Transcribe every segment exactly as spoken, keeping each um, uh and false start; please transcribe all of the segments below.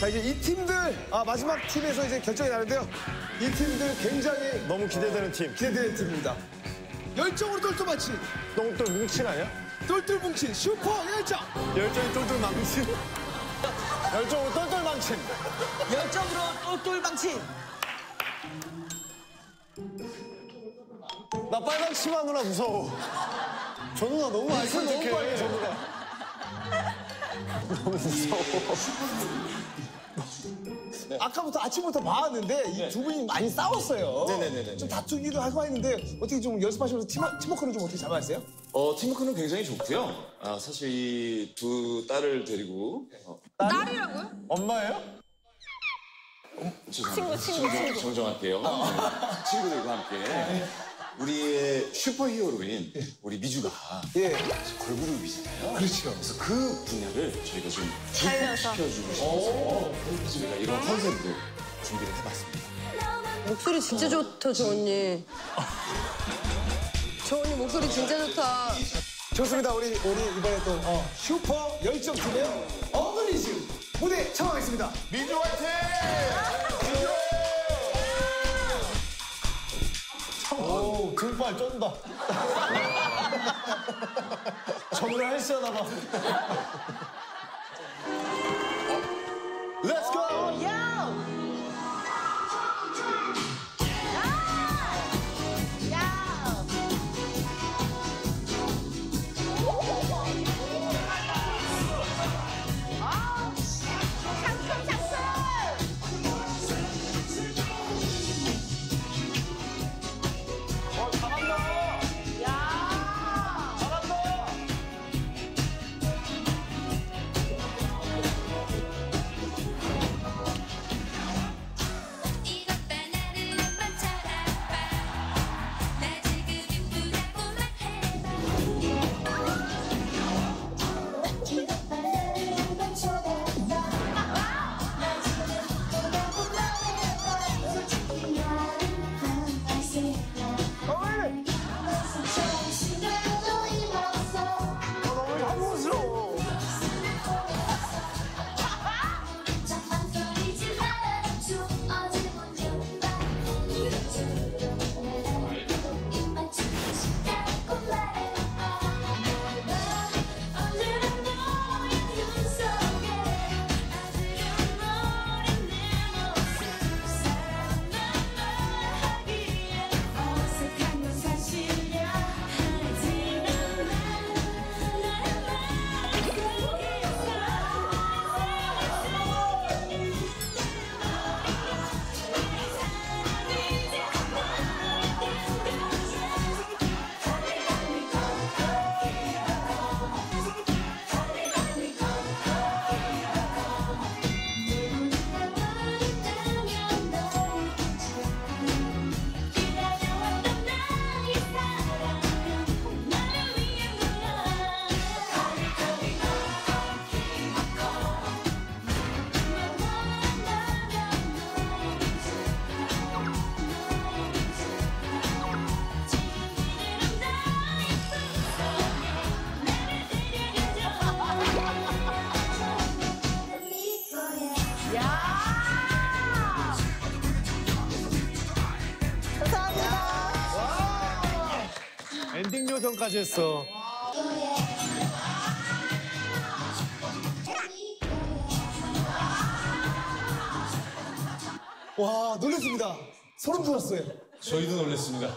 자, 이제 이 팀들, 아, 마지막 팀에서 이제 결정이 나는데요. 이 팀들 굉장히 너무 기대되는 팀. 기대되는 팀입니다. 열정으로 똘똘맞지. 똘똘 뭉친 아니야? 똘똘 뭉친, 슈퍼 열정. 열정이 똘똘 망친. 열정으로 똘똘 망친. 열정으로 똘똘 망친. 나 빨간 치마 누나 무서워. 저 누나 너무 안 선택해. 너무 빨개, 저 누나. 너무 무서워. 네. 아까부터 아침부터 봐왔는데 이 두 분이 많이 싸웠어요. 네네네. 좀 다투기도 하고 했는데 어떻게 좀 연습하시면서 팀, 팀워크는 좀 어떻게 잘 맞으세요? 어, 팀워크는 굉장히 좋고요. 아, 사실 이 두 딸을 데리고. 어, 딸이라고요? 엄마예요? 어, 죄송합니다. 친구, 친구, 정정, 친구. 정정할게요. 아. 네. 친구들과 함께. 네. 우리의 슈퍼히어로인 예. 우리 미주가 예. 걸그룹이잖아요. 그렇죠. 그래서 그 분야를 저희가 좀 살려주고 싶어서 저희가 이런 컨셉으로 준비를 해봤습니다. 목소리 진짜 좋다, 저 언니. 저 언니 목소리 진짜 좋다. 좋습니다. 우리 우리 이번에 또 어. 슈퍼 열정 팀의 어그니즘 무대 청하겠습니다. 미주 화이팅! 미주! 오, 금발 쩐다. 저분을 헬스하나 봐. Let's go! Oh, yeah. 엔딩 요정까지 했어. 와, 놀랬습니다. 소름 돋았어요. 저희도 놀랬습니다.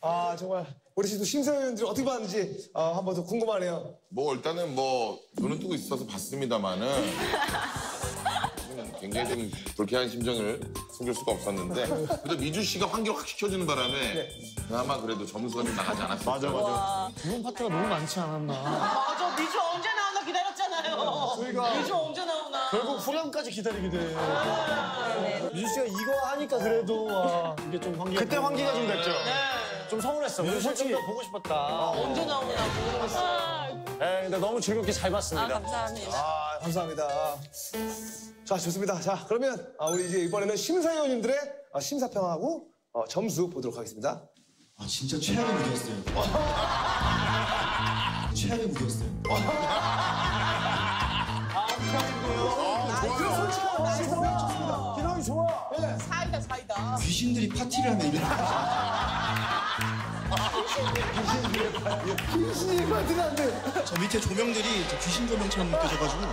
아, 정말. 우리 씨도 심사위원들 어떻게 봤는지 아, 한번 더 궁금하네요. 뭐, 일단은 뭐, 눈은 뜨고 있어서 봤습니다만은. 굉장히 좀 불쾌한 심정을 숨길 수가 없었는데 그래도 미주 씨가 환기를 확 시켜주는 바람에 네. 그나마 그래도 점수가 좀 나가지 않았을까. 맞아 맞아. 이번 파트가 너무 많지 않았나. 맞아, 미주 언제 나오나 기다렸잖아요. 저희가 미주 언제 나오나. 결국 후렴까지 기다리게 돼. 아, 미주 씨가 이거 하니까 그래도 아, 이게 좀 환기가 그때 환기가 좀 됐죠. 네. 좀 서운했어. 미주 씨 좀 더 보고 싶었다. 아, 언제 나오나 보고 싶었어. 네, 근데 너무 즐겁게 잘 봤습니다. 아, 감사합니다. 아, 감사합니다. 자, 좋습니다. 자, 그러면 우리 이제 이번에는 심사위원님들의 심사평하고 점수 보도록 하겠습니다. 아, 진짜 최악의 무대였어요. 최악의 무대였어요. 아, 최악이고요. 좋아. 기량이 좋아. 사이다 사이다. 귀신들이 파티를 하면 이래. 귀신들이 파티. 귀신이 파티는 안 돼. 저 밑에 조명들이 귀신 조명처럼 느껴져가지고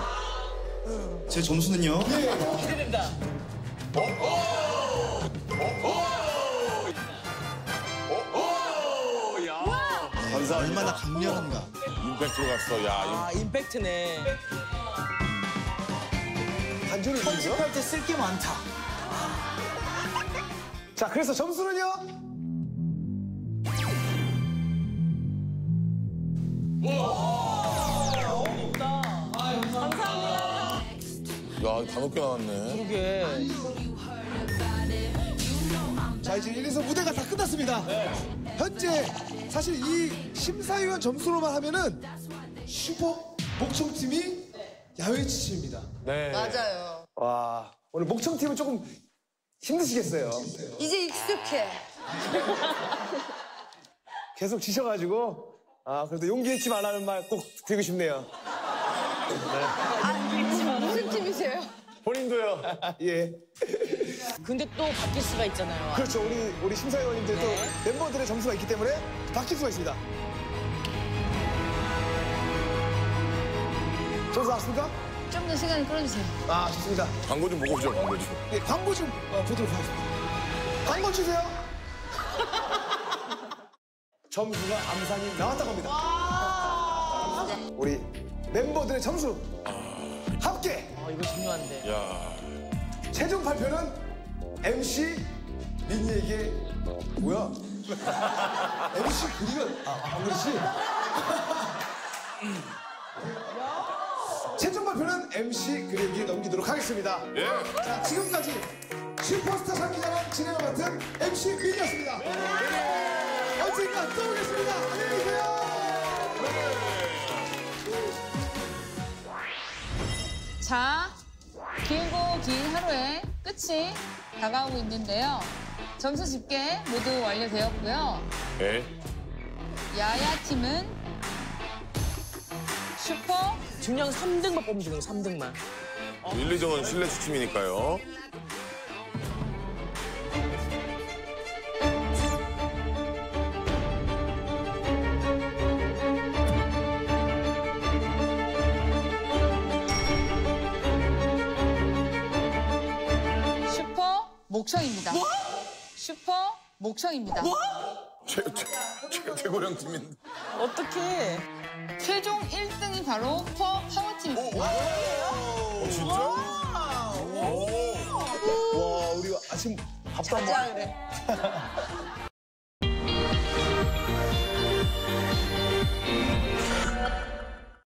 제 점수는요. 예. 기대된다. 어? 어? 어? 어? 야. 감사합니다. 얼마나 강렬한가. 임팩트로 갔어. 야. 아 임팩트네. 편집할 때 쓸 게 많다. 자, 그래서 점수는요? 와, 너무 높다. 아, 감사합니다. 야, 다 높게 나왔네. 그러게. 자, 이제 일, 이서 무대가 다 끝났습니다. 네. 현재 사실 이 심사위원 점수로만 하면은 슈퍼 목청팀이 야외 지치입니다. 네. 맞아요. 와, 오늘 목청팀은 조금 힘드시겠어요. 이제 익숙해. 계속 지셔가지고, 아, 그래도 용기 잃지 말라는 말 꼭 드리고 싶네요. 네. 아, 무슨 팀이세요? 본인도요. 예. 근데 또 바뀔 수가 있잖아요. 그렇죠. 우리, 우리 심사위원님들 네. 또 멤버들의 점수가 있기 때문에 바뀔 수가 있습니다. 점수 나왔습니까? 좀 더 시간을 끌어주세요. 아, 좋습니다. 광고 좀 보고 오죠, 광고 좀. 네, 광고 좀 어, 보도록 하겠습니다. 광고 주세요. 점수가 암산이 나왔다고 합니다. 우리 멤버들의 점수 합계. 아, 이거 중요한데. 야. 최종 발표는 엠씨 민희에게 뭐야? 엠씨 그리면 아, 안 그렇지? 최종 발표는 엠씨 그리에게 넘기도록 하겠습니다. 예. 자, 지금까지 슈퍼스타 장기자랑 진행을 맡은 엠씨 민희였습니다. 예. 예. 언젠가 또 오겠습니다. 안녕히 계세요. 예. 자, 길고 긴 하루의 끝이 다가오고 있는데요. 점수 집계 모두 완료되었고요. 네. 예. 야야팀은 슈퍼 중량 삼 등만 뽑으면 되는 삼 등만. 어. 일, 이점은 실내 추첨이니까요. 슈퍼 목청입니다. 뭐? 슈퍼 목청입니다. 뭐? 최, 최, 최, 최고령 팀인데. 어떡해. 최종 일 등이 바로 슈퍼 파워팀입니다. 어, 진짜? 와, 우리 아침 밥도 안 먹었네.